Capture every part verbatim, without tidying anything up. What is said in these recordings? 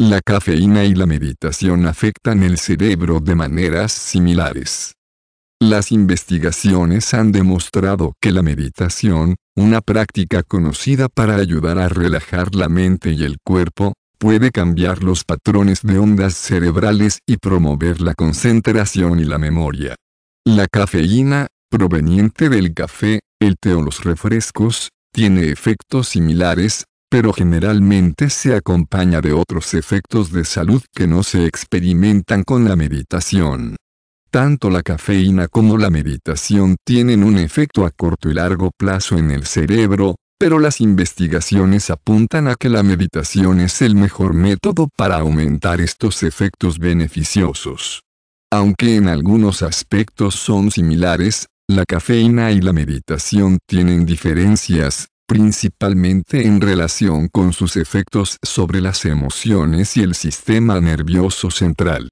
La cafeína y la meditación afectan el cerebro de maneras similares. Las investigaciones han demostrado que la meditación, una práctica conocida para ayudar a relajar la mente y el cuerpo, puede cambiar los patrones de ondas cerebrales y promover la concentración y la memoria. La cafeína, proveniente del café, el té o los refrescos, tiene efectos similares, pero generalmente se acompaña de otros efectos de salud que no se experimentan con la meditación. Tanto la cafeína como la meditación tienen un efecto a corto y largo plazo en el cerebro, pero las investigaciones apuntan a que la meditación es el mejor método para aumentar estos efectos beneficiosos. Aunque en algunos aspectos son similares, la cafeína y la meditación tienen diferencias, principalmente en relación con sus efectos sobre las emociones y el sistema nervioso central.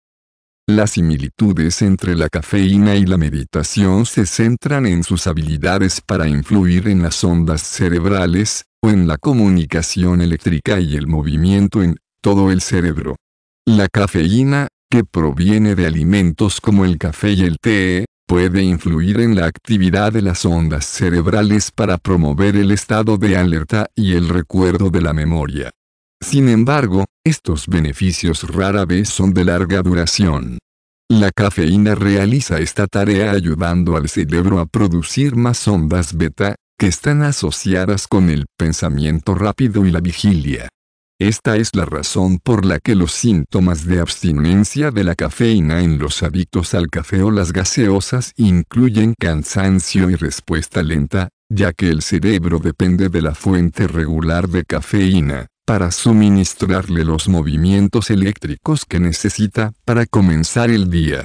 Las similitudes entre la cafeína y la meditación se centran en sus habilidades para influir en las ondas cerebrales, o en la comunicación eléctrica y el movimiento en todo el cerebro. La cafeína, que proviene de alimentos como el café y el té, puede influir en la actividad de las ondas cerebrales para promover el estado de alerta y el recuerdo de la memoria. Sin embargo, estos beneficios rara vez son de larga duración. La cafeína realiza esta tarea ayudando al cerebro a producir más ondas beta, que están asociadas con el pensamiento rápido y la vigilia. Esta es la razón por la que los síntomas de abstinencia de la cafeína en los adictos al café o las gaseosas incluyen cansancio y respuesta lenta, ya que el cerebro depende de la fuente regular de cafeína para suministrarle los movimientos eléctricos que necesita para comenzar el día.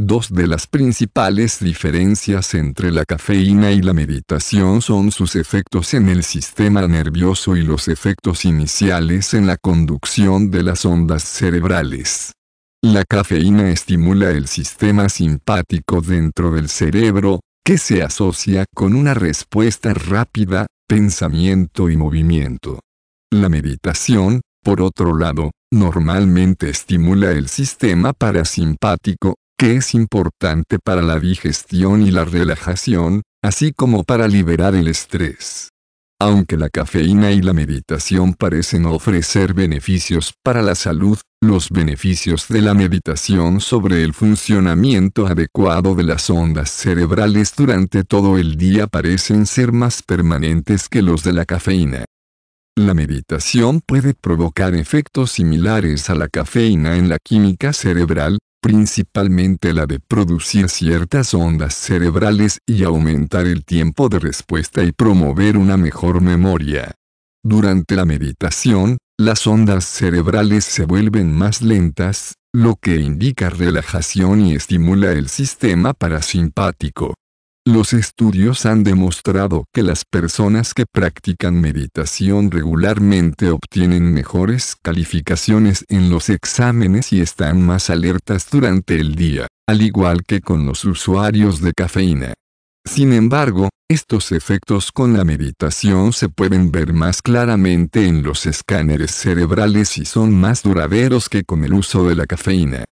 Dos de las principales diferencias entre la cafeína y la meditación son sus efectos en el sistema nervioso y los efectos iniciales en la conducción de las ondas cerebrales. La cafeína estimula el sistema simpático dentro del cerebro, que se asocia con una respuesta rápida, pensamiento y movimiento. La meditación, por otro lado, normalmente estimula el sistema parasimpático, que es importante para la digestión y la relajación, así como para liberar el estrés. Aunque la cafeína y la meditación parecen ofrecer beneficios para la salud, los beneficios de la meditación sobre el funcionamiento adecuado de las ondas cerebrales durante todo el día parecen ser más permanentes que los de la cafeína. La meditación puede provocar efectos similares a la cafeína en la química cerebral, principalmente la de producir ciertas ondas cerebrales y aumentar el tiempo de respuesta y promover una mejor memoria. Durante la meditación, las ondas cerebrales se vuelven más lentas, lo que indica relajación y estimula el sistema parasimpático. Los estudios han demostrado que las personas que practican meditación regularmente obtienen mejores calificaciones en los exámenes y están más alertas durante el día, al igual que con los usuarios de cafeína. Sin embargo, estos efectos con la meditación se pueden ver más claramente en los escáneres cerebrales y son más duraderos que con el uso de la cafeína.